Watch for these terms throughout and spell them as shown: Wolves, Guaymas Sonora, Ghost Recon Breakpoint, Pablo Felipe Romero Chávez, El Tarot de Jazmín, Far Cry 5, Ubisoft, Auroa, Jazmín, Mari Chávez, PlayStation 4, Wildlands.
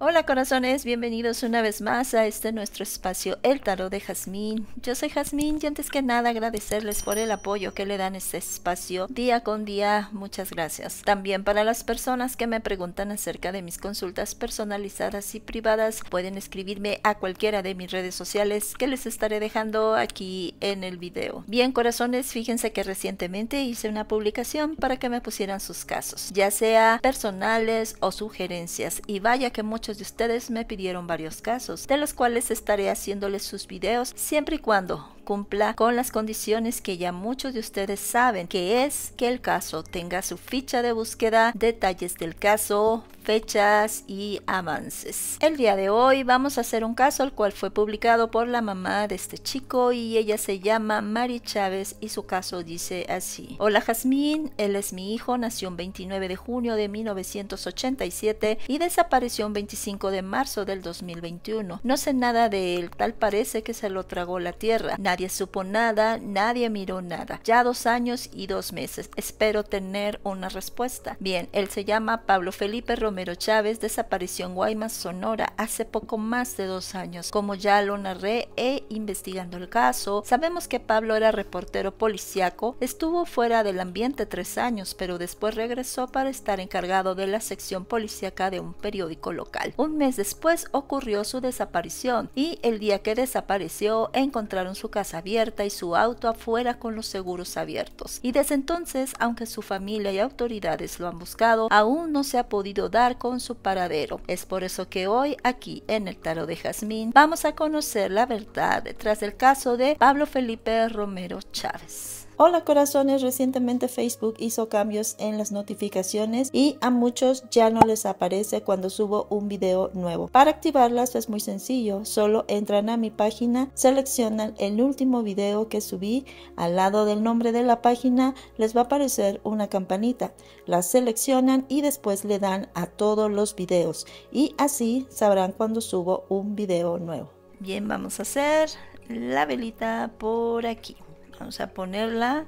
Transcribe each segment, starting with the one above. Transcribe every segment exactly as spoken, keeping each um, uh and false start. Hola corazones, bienvenidos una vez más a este nuestro espacio El Tarot de Jazmín. Yo soy Jazmín y antes que nada agradecerles por el apoyo que le dan a este espacio día con día. Muchas gracias. También para las personas que me preguntan acerca de mis consultas personalizadas y privadas, pueden escribirme a cualquiera de mis redes sociales que les estaré dejando aquí en el video. Bien corazones, fíjense que recientemente hice una publicación para que me pusieran sus casos, ya sea personales o sugerencias, y vaya que muchas Muchos de ustedes me pidieron varios casos, de los cuales estaré haciéndoles sus videos siempre y cuando cumpla con las condiciones que ya muchos de ustedes saben, que es que el caso tenga su ficha de búsqueda, detalles del caso, fechas y avances. El día de hoy vamos a hacer un caso el cual fue publicado por la mamá de este chico y ella se llama Mari Chávez y su caso dice así. Hola Jazmín, él es mi hijo, nació el veintinueve de junio de mil novecientos ochenta y siete y desapareció el veinticinco de marzo del dos mil veintiuno. No sé nada de él, tal parece que se lo tragó la tierra. Nadie supo nada, nadie miró nada. Ya dos años y dos meses. Espero tener una respuesta. Bien, él se llama Pablo Felipe Romero Romero Chávez, desapareció en Guaymas, Sonora, hace poco más de dos años. Como ya lo narré e investigando el caso, sabemos que Pablo era reportero policiaco, estuvo fuera del ambiente tres años, pero después regresó para estar encargado de la sección policíaca de un periódico local. Un mes después ocurrió su desaparición y el día que desapareció encontraron su casa abierta y su auto afuera con los seguros abiertos. Y desde entonces, aunque su familia y autoridades lo han buscado, aún no se ha podido dar con su paradero. Es por eso que hoy aquí en el Tarot de Jazmín vamos a conocer la verdad detrás del caso de Pablo Felipe Romero Chávez. Hola corazones, recientemente Facebook hizo cambios en las notificaciones y a muchos ya no les aparece cuando subo un video nuevo. Para activarlas es muy sencillo, solo entran a mi página, seleccionan el último video que subí, al lado del nombre de la página les va a aparecer una campanita, la seleccionan y después le dan a todos los videos y así sabrán cuando subo un video nuevo. Bien, vamos a hacer la velita por aquí. Vamos a ponerla.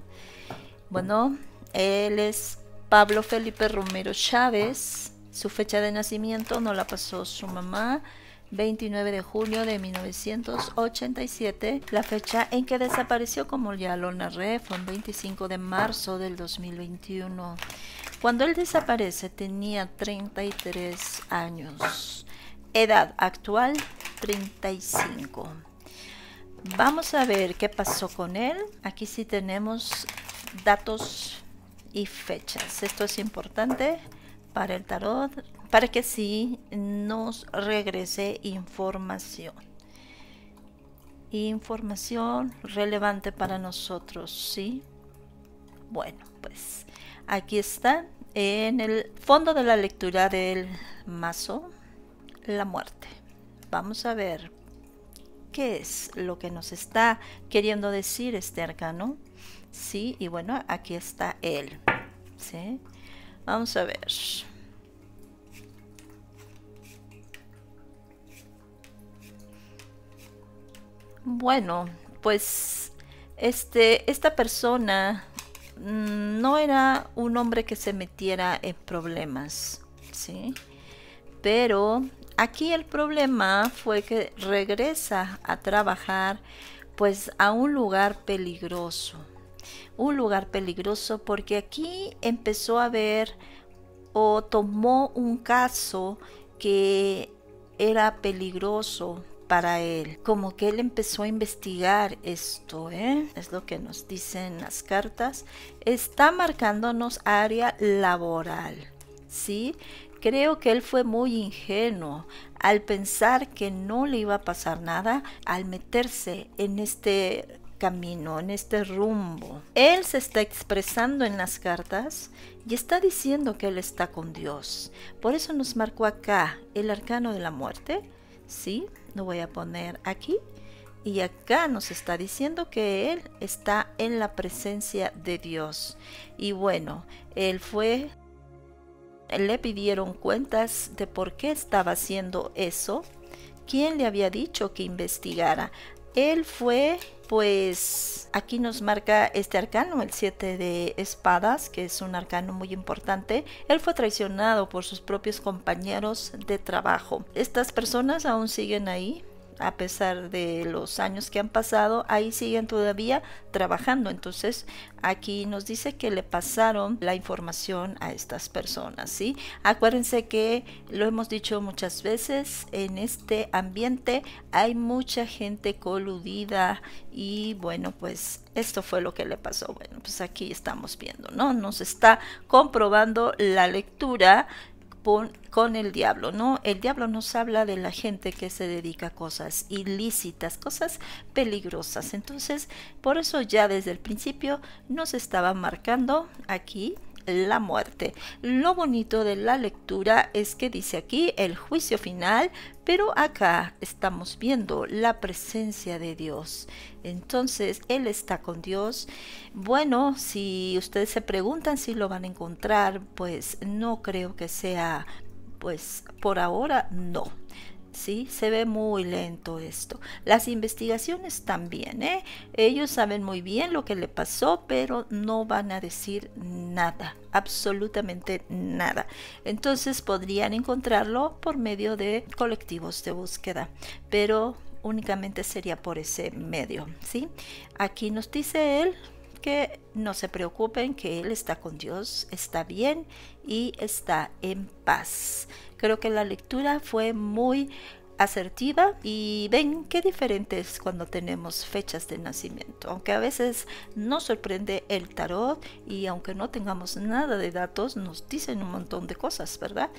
Bueno, él es Pablo Felipe Romero Chávez. Su fecha de nacimiento no la pasó su mamá. veintinueve de junio de mil novecientos ochenta y siete. La fecha en que desapareció, como ya lo narré, fue el veinticinco de marzo del dos mil veintiuno. Cuando él desaparece tenía treinta y tres años. Edad actual, treinta y cinco. Vamos a ver qué pasó con él. Aquí sí tenemos datos y fechas. Esto es importante para el tarot, para que sí nos regrese información. Información relevante para nosotros, ¿sí? Bueno, pues aquí está en el fondo de la lectura del mazo, la muerte. Vamos a ver. ¿Qué es lo que nos está queriendo decir este arcano? Sí, y bueno, aquí está él. ¿Sí? Vamos a ver. Bueno, pues este, esta persona no era un hombre que se metiera en problemas, ¿sí? Pero aquí el problema fue que regresa a trabajar pues a un lugar peligroso. Un lugar peligroso porque aquí empezó a ver o tomó un caso que era peligroso para él. Como que él empezó a investigar esto, ¿eh? Es lo que nos dicen las cartas. Está marcándonos área laboral, ¿sí? Creo que él fue muy ingenuo al pensar que no le iba a pasar nada al meterse en este camino, en este rumbo. Él se está expresando en las cartas y está diciendo que él está con Dios. Por eso nos marcó acá el arcano de la muerte. Sí, lo voy a poner aquí. Y acá nos está diciendo que él está en la presencia de Dios. Y bueno, él fue... le pidieron cuentas de por qué estaba haciendo eso, quién le había dicho que investigara. Él fue pues aquí nos marca este arcano, el siete de espadas, que es un arcano muy importante. Él fue traicionado por sus propios compañeros de trabajo. Estas personas aún siguen ahí, a pesar de los años que han pasado, ahí siguen todavía trabajando. Entonces aquí nos dice que le pasaron la información a estas personas, ¿sí? Acuérdense que lo hemos dicho muchas veces, en este ambiente hay mucha gente coludida y bueno, pues esto fue lo que le pasó. Bueno, pues aquí estamos viendo, ¿no? Nos está comprobando la lectura con el diablo, ¿no? El diablo nos habla de la gente que se dedica a cosas ilícitas, cosas peligrosas. Entonces, por eso ya desde el principio nos estaba marcando aquí la muerte. Lo bonito de la lectura es que dice aquí el juicio final, pero acá estamos viendo la presencia de Dios. Entonces, Él está con Dios. Bueno, si ustedes se preguntan si lo van a encontrar, pues no creo que sea, pues por ahora no. Sí, se ve muy lento esto. Las investigaciones también, ¿eh? Ellos saben muy bien lo que le pasó, pero no van a decir nada, absolutamente nada. Entonces podrían encontrarlo por medio de colectivos de búsqueda, pero únicamente sería por ese medio, ¿sí? Aquí nos dice él que no se preocupen, que él está con Dios, está bien y está en paz. Creo que la lectura fue muy asertiva y ven qué diferente es cuando tenemos fechas de nacimiento. Aunque a veces nos sorprende el tarot y aunque no tengamos nada de datos, nos dicen un montón de cosas, ¿verdad?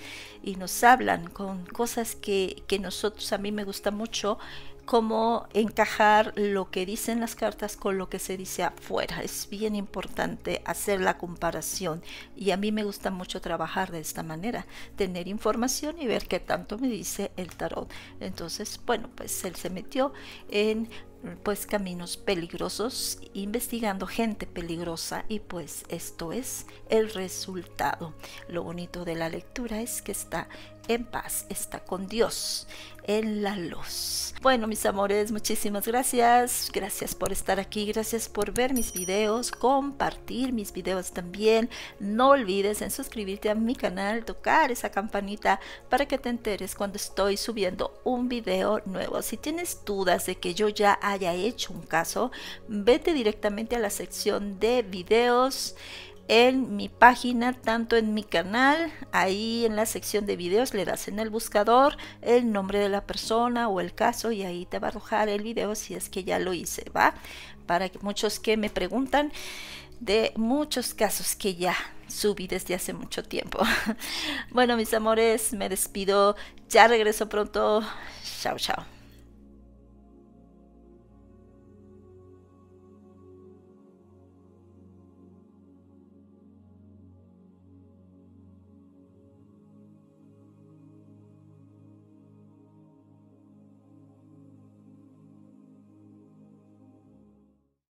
Y nos hablan con cosas que, que nosotros, a mí me gusta mucho cómo encajar lo que dicen las cartas con lo que se dice afuera. Es bien importante hacer la comparación y a mí me gusta mucho trabajar de esta manera, tener información y ver qué tanto me dice el tarot. Entonces, bueno, pues él se metió en pues caminos peligrosos, investigando gente peligrosa y pues esto es el resultado. Lo bonito de la lectura es que está en paz, está con Dios, en la luz. Bueno, mis amores, muchísimas gracias. Gracias por estar aquí, gracias por ver mis videos, compartir mis videos también. No olvides en suscribirte a mi canal, tocar esa campanita para que te enteres cuando estoy subiendo un video nuevo. Si tienes dudas de que yo ya haya hecho un caso, vete directamente a la sección de videos en mi página, tanto en mi canal, ahí en la sección de videos le das en el buscador el nombre de la persona o el caso y ahí te va a arrojar el video si es que ya lo hice, ¿va? Para que muchos que me preguntan de muchos casos que ya subí desde hace mucho tiempo. Bueno, mis amores, me despido, ya regreso pronto, chao, chao.